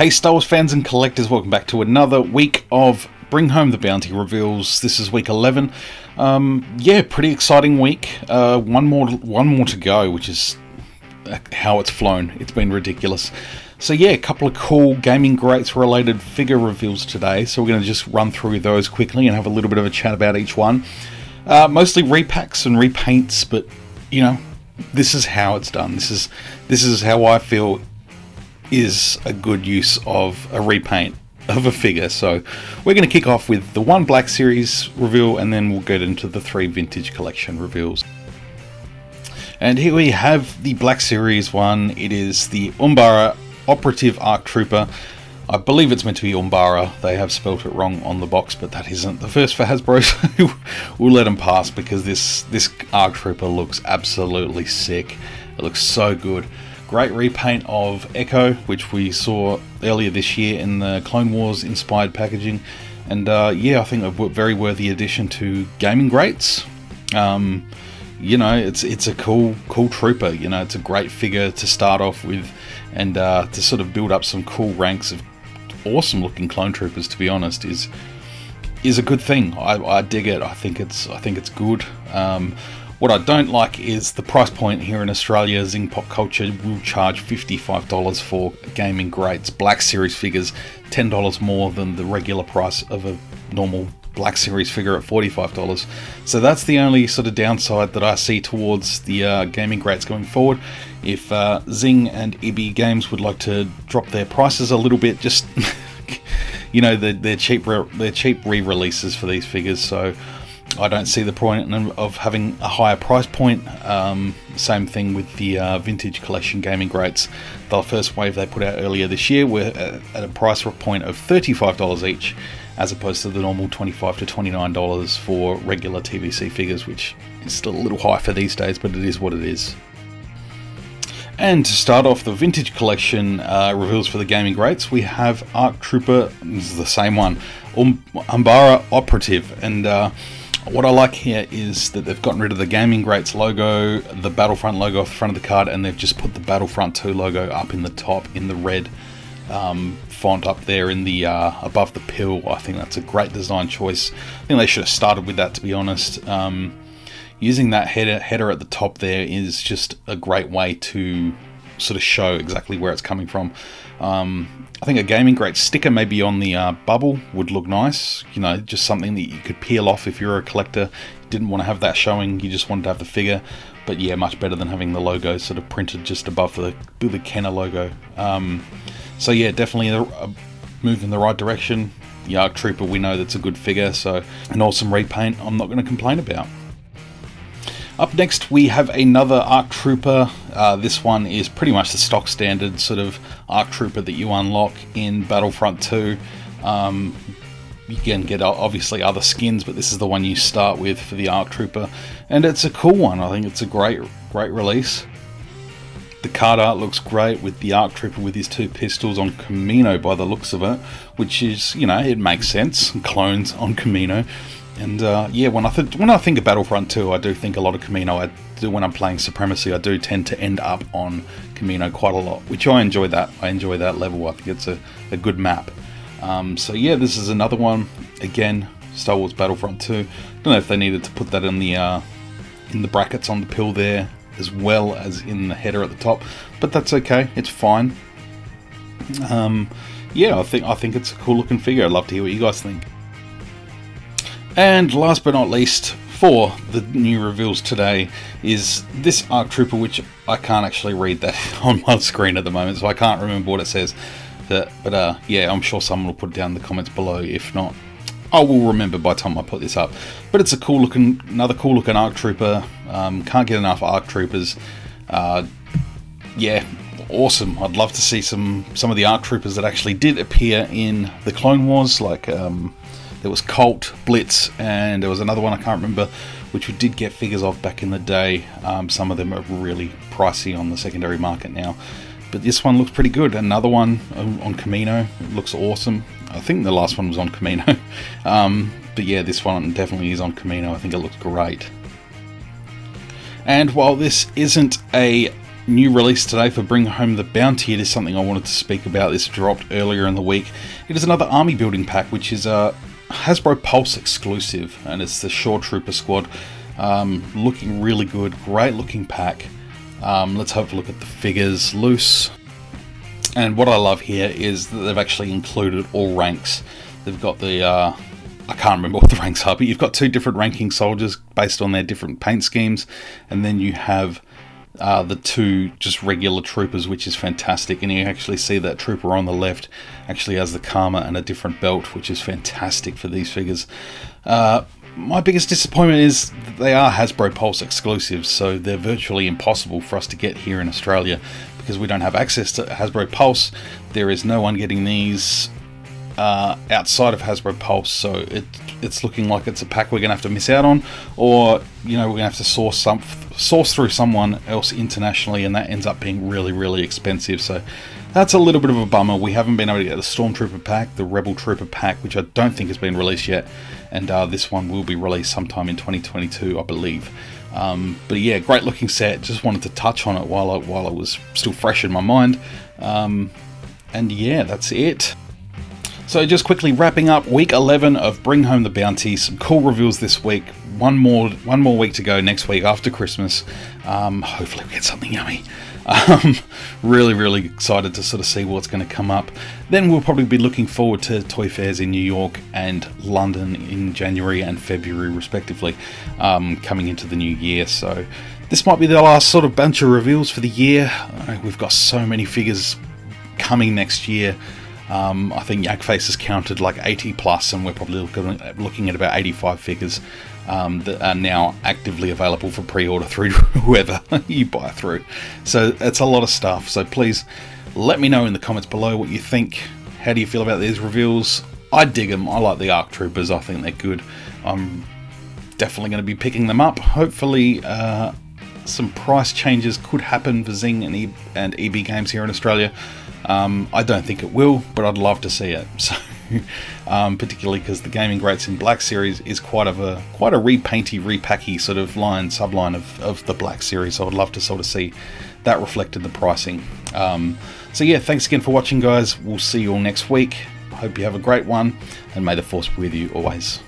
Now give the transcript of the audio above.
Hey Star Wars fans and collectors, welcome back to another week of Bring Home the Bounty reveals. This is week 11. Yeah, pretty exciting week. One more to go, which is how it's flown. It's been ridiculous. So yeah, a couple of cool Gaming Greats related figure reveals today. So we're going to just run through those quickly and have a little bit of a chat about each one. Mostly repacks and repaints, but you know, this is how it's done. This is how I feel is a good use of a repaint of a figure. So we're going to kick off with the one Black Series reveal, and then we'll get into the three Vintage Collection reveals. And here we have the Black Series one. It is the Umbara Operative Arc Trooper. I believe it's meant to be Umbara. They have spelt it wrong on the box, but that isn't the first for Hasbro, so we'll let them pass, because this Arc Trooper looks absolutely sick. It looks so good. Great repaint of Echo, which we saw earlier this year in the Clone Wars inspired packaging, and yeah, I think a very worthy addition to Gaming Greats. You know, it's a cool trooper. You know, it's a great figure to start off with, and to sort of build up some cool ranks of awesome looking clone troopers, to be honest, is a good thing. I dig it. I think it's good. What I don't like is the price point here in Australia. Zing Pop Culture will charge $55 for Gaming Greats Black Series figures, $10 more than the regular price of a normal Black Series figure at $45. So that's the only sort of downside that I see towards the Gaming Greats going forward. If Zing and EB Games would like to drop their prices a little bit, just you know, they're cheap re-releases for these figures, so I don't see the point of having a higher price point. Same thing with the Vintage Collection Gaming Greats. The first wave they put out earlier this year were at a price point of $35 each, as opposed to the normal $25 to $29 for regular TVC figures, which is still a little high for these days, but it is what it is. And to start off the Vintage Collection reveals for the Gaming Greats, we have Arc Trooper, this is the same one, Umbara Operative. And what I like here is that they've gotten rid of the Gaming Greats logo, the Battlefront logo off the front of the card, and they've just put the Battlefront 2 logo up in the top in the red font up there in the above the pill. I think that's a great design choice. I think they should have started with that, to be honest. Using that header at the top there is just a great way to sort of show exactly where it's coming from. I think a Gaming Greats sticker maybe on the bubble would look nice. You know, just something that you could peel off if you're a collector. You didn't want to have that showing, you just wanted to have the figure. But yeah, much better than having the logo sort of printed just above the Kenner logo. So yeah, definitely a move in the right direction. The Arc Trooper, we know that's a good figure, so an awesome repaint I'm not going to complain about. Up next, we have another Arc Trooper. This one is pretty much the stock standard sort of Arc Trooper that you unlock in Battlefront 2. You can get obviously other skins, but this is the one you start with for the Arc Trooper. And it's a cool one. I think it's a great release. The card art looks great with the Arc Trooper with his two pistols on Kamino by the looks of it, which is, you know, it makes sense. Clones on Kamino. And yeah, when I think of Battlefront 2, I do think a lot of Kamino. I do, when I'm playing Supremacy, I do tend to end up on Kamino quite a lot, which I enjoy that. I enjoy that level. I think it's a good map. So yeah, this is another one. Again, Star Wars Battlefront 2. I don't know if they needed to put that in the brackets on the pill there, as well as in the header at the top, but that's okay. It's fine. Yeah, I think it's a cool looking figure. I'd love to hear what you guys think. And last but not least, for the new reveals today, is this Arc Trooper, which I can't actually read that on my screen at the moment, so I can't remember what it says. But yeah, I'm sure someone will put it down in the comments below. If not, I will remember by the time I put this up. But it's a cool looking, another cool looking Arc Trooper. Can't get enough Arc Troopers. Yeah, awesome. I'd love to see some of the Arc Troopers that actually did appear in the Clone Wars, like there was Colt, Blitz, and there was another one I can't remember, which we did get figures of back in the day. Some of them are really pricey on the secondary market now, but this one looks pretty good. Another one on Kamino, it looks awesome. I think the last one was on Kamino, but yeah, this one definitely is on Kamino. I think it looks great. And while this isn't a new release today for Bring Home the Bounty. It is something I wanted to speak about. This dropped earlier in the week. It is another army building pack, which is a Hasbro Pulse exclusive, and it's the Shore Trooper squad. Looking really good, great looking pack. Let's have a look at the figures loose. And what I love here is that they've actually included all ranks. They've got the I can't remember what the ranks are, but you've got two different ranking soldiers based on their different paint schemes, and then you have the two just regular troopers, which is fantastic. And you actually see that trooper on the left actually has the Karma and a different belt, which is fantastic for these figures. My biggest disappointment is that they are Hasbro Pulse exclusives, so they're virtually impossible for us to get here in Australia because we don't have access to Hasbro Pulse. There is no one getting these outside of Hasbro Pulse, so it's looking like it's a pack we're gonna have to miss out on, or you know, we're gonna have to source through someone else internationally, and that ends up being really expensive. So that's a little bit of a bummer. We haven't been able to get the Stormtrooper pack, the Rebel Trooper pack, which I don't think has been released yet, and this one will be released sometime in 2022, I believe. But yeah, great looking set. Just wanted to touch on it while I was still fresh in my mind. And yeah, that's it. So just quickly wrapping up week 11 of Bring Home the Bounty. Some cool reveals this week. One more week to go next week after Christmas. Hopefully we get something yummy. Really excited to sort of see what's going to come up. Then we'll probably be looking forward to toy fairs in New York and London in January and February respectively, coming into the new year. So this might be the last sort of bunch of reveals for the year. We've got so many figures coming next year. I think Yak Face has counted like 80 plus, and we're probably looking at about 85 figures that are now actively available for pre-order through whoever you buy through. So it's a lot of stuff. So please let me know in the comments below what you think. How do you feel about these reveals? I dig them. I like the ARC Troopers. I think they're good. I'm definitely going to be picking them up. Hopefully some price changes could happen for Zing and EB Games here in Australia. I don't think it will, but I'd love to see it. So, particularly because the Gaming Greats in Black Series is quite a repainty, repacky sort of subline of the Black Series. So I would love to sort of see that reflected in the pricing. So yeah, thanks again for watching, guys. We'll see you all next week. Hope you have a great one, and may the force be with you always.